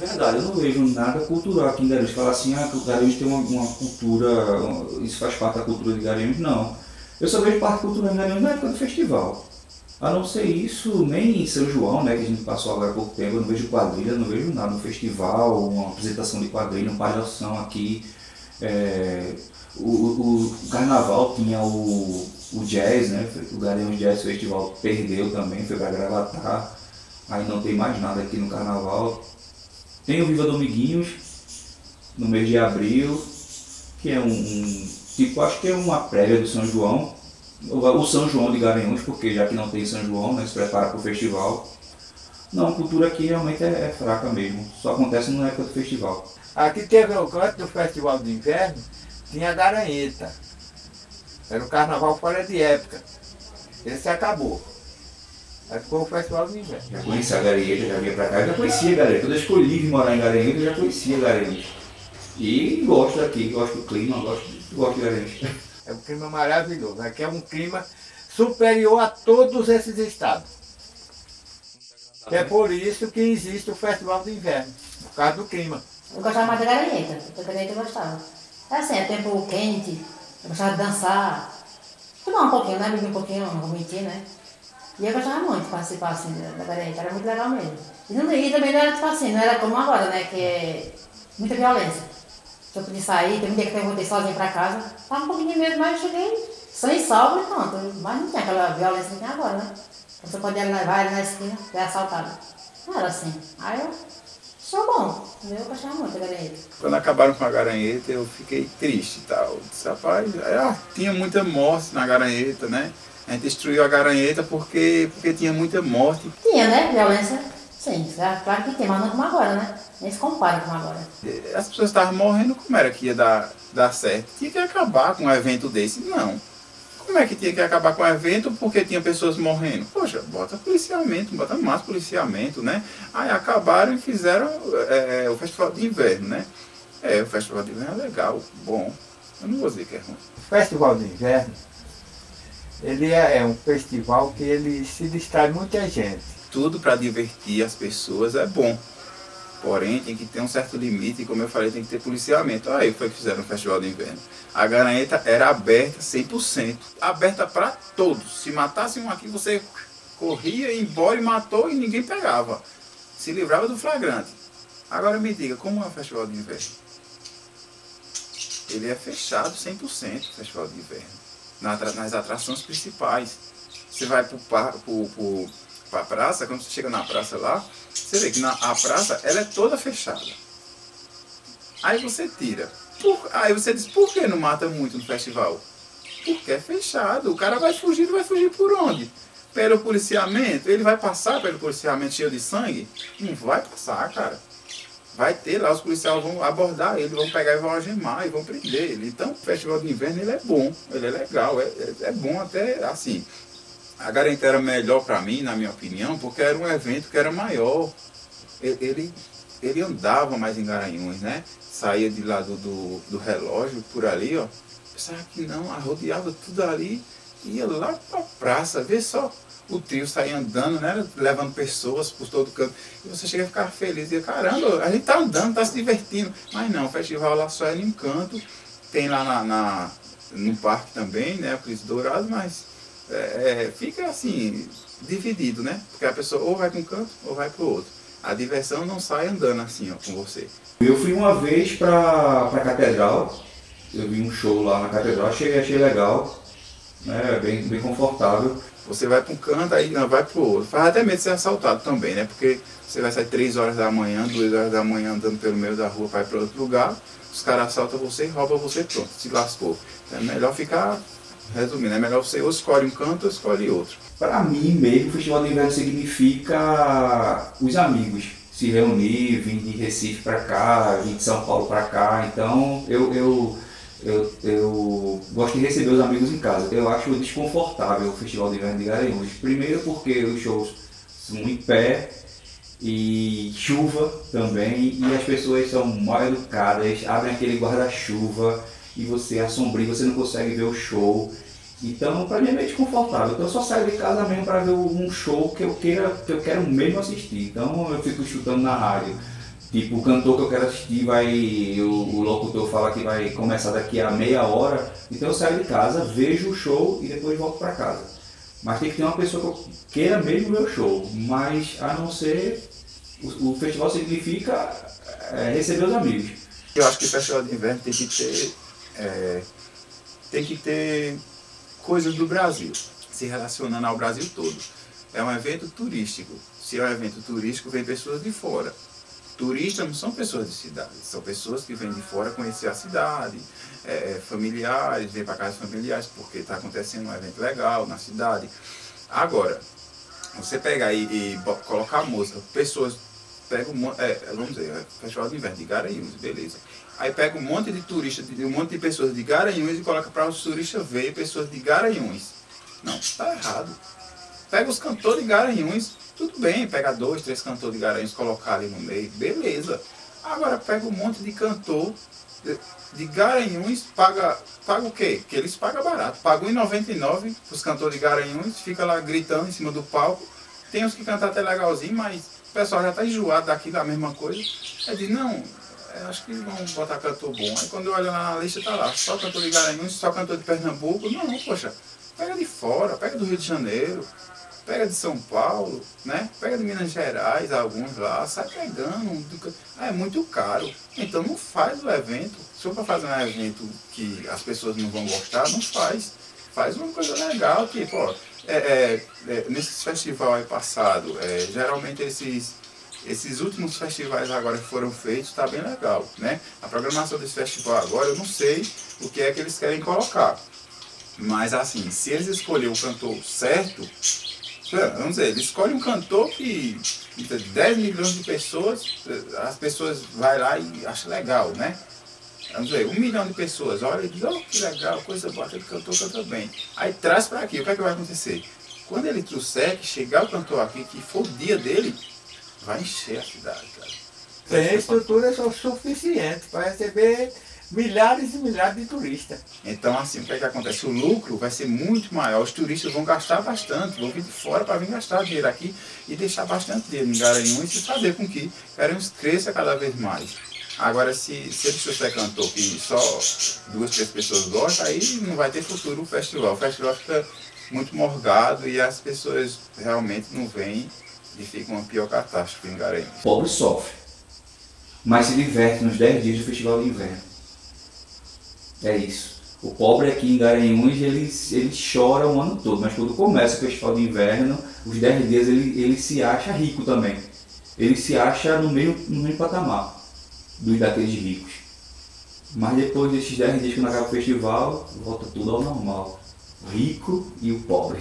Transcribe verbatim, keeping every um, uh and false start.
É verdade, eu não vejo nada cultural aqui em Garanhuns. Falar assim, ah, o Garanhuns tem uma, uma cultura, isso faz parte da cultura de Garanhuns, não. Eu só vejo parte cultural em Garanhuns na época do festival. A não ser isso, nem em São João, né, que a gente passou agora há pouco tempo, eu não vejo quadrilha, não vejo nada, um festival, uma apresentação de quadrilha, um palhação aqui. É, o, o, o carnaval tinha o, o jazz, né, o Garanhuns Jazz Festival perdeu também, foi para Gravatar, aí não tem mais nada aqui no carnaval. Tem o Viva Dominguinhos, no mês de abril, que é um, um tipo, acho que é uma prévia do São João, o São João de Garanhuns, porque já que não tem São João, né, se prepara para o festival. Não, a cultura aqui realmente é, é fraca mesmo, só acontece na época do festival. Aqui teve o canto do festival de inverno, tinha a Garanheta, era um carnaval fora de época, esse acabou. Aí ficou o festival do inverno. Já conhecia a Garanheta, já vinha pra cá, eu já conhecia a Garanheta. Quando eu escolhi vir morar em Garanheta, eu já conhecia a Garanheta. E gosto daqui, gosto do clima, gosto, gosto de Garanheta. É um clima maravilhoso, aqui é um clima superior a todos esses estados. É por isso que existe o festival do inverno, por causa do clima. Eu gostava mais da Garanheta, da Garanheta eu gostava. É assim, é tempo quente, eu gostava de dançar, tomar um pouquinho, né, beber um pouquinho, não vou mentir, né. E eu gostava muito de participar assim, da Garanheta, era muito legal mesmo. E, não, e também não era tipo assim, não era como agora, né, que é muita violência. Se eu podia sair, teve um dia que eu voltei sozinha pra casa, tava um pouquinho de medo, mas eu cheguei sã e salvo e pronto. Mas não tinha aquela violência que tem agora, né. Você podia levar ele na esquina, ser assaltado. Não era assim. Aí eu sou bom, eu gostava muito da Garanheta. Quando acabaram com a Garanheta, eu fiquei triste e tal. Eu disse, rapaz, ah, tinha muita morte na Garanheta, né? A gente destruiu a Garanheta porque, porque tinha muita morte. Tinha, né? Violência, sim. Claro que tem, mas não como agora, né? Nem se compara com agora. As pessoas estavam morrendo, como era que ia dar, dar certo? Tinha que acabar com um evento desse? Não. Como é que tinha que acabar com o evento porque tinha pessoas morrendo? Poxa, bota policiamento, bota mais policiamento, né? Aí acabaram e fizeram é, o festival de inverno, né? É, o festival de inverno é legal, bom. Eu não vou dizer que é ruim. O festival de inverno, ele é, é um festival que ele se distrai muita gente. Tudo para divertir as pessoas é bom. Porém, tem que ter um certo limite e, como eu falei, tem que ter policiamento. Aí foi que fizeram o festival de inverno. A Garanheta era aberta cem por cento, aberta para todos. Se matasse um aqui, você corria, ia embora e matou e ninguém pegava. Se livrava do flagrante. Agora me diga, como é o festival de inverno? Ele é fechado cem por cento, o festival de inverno. Nas atrações principais. Você vai para o... para a praça, quando você chega na praça lá, você vê que na, a praça ela é toda fechada. Aí você tira. Por, aí você diz, por que não mata muito no festival? Porque é fechado. O cara vai fugir, vai fugir por onde? Pelo policiamento? Ele vai passar pelo policiamento cheio de sangue? Não vai passar, cara. Vai ter lá, os policiais vão abordar ele, vão pegar e vão algemar e vão prender ele. Então o festival de inverno ele é bom, ele é legal, é, é, é bom até assim. A Garanheta era melhor para mim, na minha opinião, porque era um evento que era maior. Ele, ele andava mais em Garanhuns, né? Saía de lá do, do, do relógio, por ali, ó. Pensava que não, rodeava tudo ali, ia lá para a praça, vê só. O trio saía andando, né? Levando pessoas por todo canto. E você chega a ficar feliz, e caramba, a gente tá andando, tá se divertindo. Mas não, o festival lá só era em canto. Tem lá na, na, no parque também, né? O Cristo Dourado, mas... É, fica assim, dividido, né? Porque a pessoa ou vai para um canto ou vai para o outro. A diversão não sai andando assim, ó, com você. Eu fui uma vez para a Catedral, eu vi um show lá na Catedral, achei, achei legal, né? Bem, bem confortável. Você vai para um canto, aí não, vai para o outro. Faz até medo de ser assaltado também, né? Porque você vai sair três horas da manhã, duas horas da manhã andando pelo meio da rua, vai para outro lugar, os caras assaltam você e roubam você, pronto, se lascou. Então é melhor ficar... Resumindo, é melhor você ou escolhe um canto ou escolhe outro. Para mim mesmo, o Festival de Inverno significa os amigos se reunir, vir de Recife para cá, vir de São Paulo para cá. Então eu, eu, eu, eu gosto de receber os amigos em casa. Eu acho desconfortável o Festival de Inverno de Garanhuns. Primeiro porque os shows são em pé e chuva também, e as pessoas são mal educadas, abrem aquele guarda-chuva e você assombria, você não consegue ver o show. Então, para mim é meio desconfortável. Então, eu só saio de casa mesmo para ver um show que eu, queira, que eu quero mesmo assistir. Então, eu fico chutando na rádio. Tipo, o cantor que eu quero assistir vai, o, o locutor fala que vai começar daqui a meia hora, então eu saio de casa, vejo o show e depois volto para casa. Mas tem que ter uma pessoa que queira mesmo o meu show, mas a não ser, o, o festival significa é, receber os amigos. Eu acho que o festival de inverno tem que ter, é, tem que ter coisas do Brasil, se relacionando ao Brasil todo. É um evento turístico, se é um evento turístico vem pessoas de fora. Turistas não são pessoas de cidade, são pessoas que vêm de fora conhecer a cidade, é, familiares, vêm para casa familiares porque está acontecendo um evento legal na cidade. Agora, você pegar e, e colocar música, pessoas pegam, é, vamos dizer, é festival de inverno de Garanhuns, beleza. Aí pega um monte de turistas, um monte de pessoas de Garanhuns e coloca para os turistas verem pessoas de Garanhuns. Não, está errado. Pega os cantores de Garanhuns, tudo bem, pega dois, três cantores de Garanhuns, colocar ali no meio, beleza. Agora pega um monte de cantor de, de Garanhuns, paga, paga o quê? Que eles pagam barato, pagam um real e noventa e nove centavos os cantores de Garanhuns, fica lá gritando em cima do palco. Tem uns que cantam até legalzinho, mas o pessoal já está enjoado daqui da mesma coisa. Aí diz, não, acho que vão botar cantor bom. Aí quando eu olho lá na lista, tá lá, só cantor de Garanhuns, só cantor de Pernambuco. Não, poxa, pega de fora, pega do Rio de Janeiro, pega de São Paulo, né? Pega de Minas Gerais, alguns lá, sai pegando, ah, é muito caro. Então não faz o evento, se for para fazer um evento que as pessoas não vão gostar, não faz. Faz uma coisa legal, tipo, ó, é, é, é, nesse festival aí passado, é, geralmente esses, esses últimos festivais agora que foram feitos, está bem legal, né? A programação desse festival agora, eu não sei o que é que eles querem colocar. Mas assim, se eles escolherem o cantor certo, vamos dizer, ele escolhe um cantor que dez milhões de pessoas, as pessoas vai lá e acham legal, né? Vamos dizer, um milhão de pessoas, olha e diz, oh, que legal, coisa boa, aquele cantor canta bem. Aí traz para aqui, o que é que vai acontecer? Quando ele trouxer, que chegar o cantor aqui, que for o dia dele, vai encher a cidade, cara. Tem a estrutura suficiente para receber milhares e milhares de turistas. Então assim, o que é que acontece? O lucro vai ser muito maior, os turistas vão gastar bastante, vão vir de fora para vir gastar dinheiro aqui e deixar bastante dinheiro em Garanhuns e fazer com que Garanhuns cresça cada vez mais. Agora, se, se você é cantor que só duas, três pessoas gostam, aí não vai ter futuro o festival. O festival fica muito morgado e as pessoas realmente não vêm e fica uma pior catástrofe em Garanhuns. Pobre sofre, mas se diverte nos dez dias do Festival de Inverno. É isso. O pobre aqui em Garanhuns, ele, ele chora o ano todo, mas quando começa o festival de inverno, os dez dias ele, ele se acha rico também. Ele se acha no meio, no meio patamar dos daqueles ricos. Mas depois desses dez dias que não acaba o festival, volta tudo ao normal. Rico e o pobre.